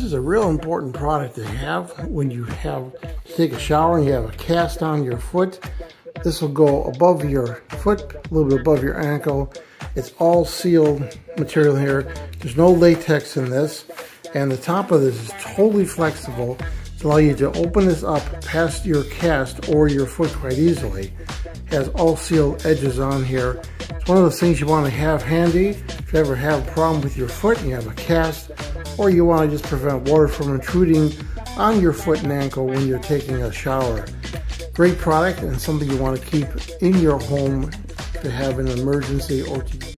This is a real important product to have when you have to take a shower and you have a cast on your foot. This will go above your foot, a little bit above your ankle. It's all sealed material here. There's no latex in this. And the top of this is totally flexible to allow you to open this up past your cast or your foot quite easily. It has all sealed edges on here. It's one of those things you want to have handy if you ever have a problem with your foot and you have a cast, or you want to just prevent water from intruding on your foot and ankle when you're taking a shower. Great product and something you want to keep in your home to have an emergency or to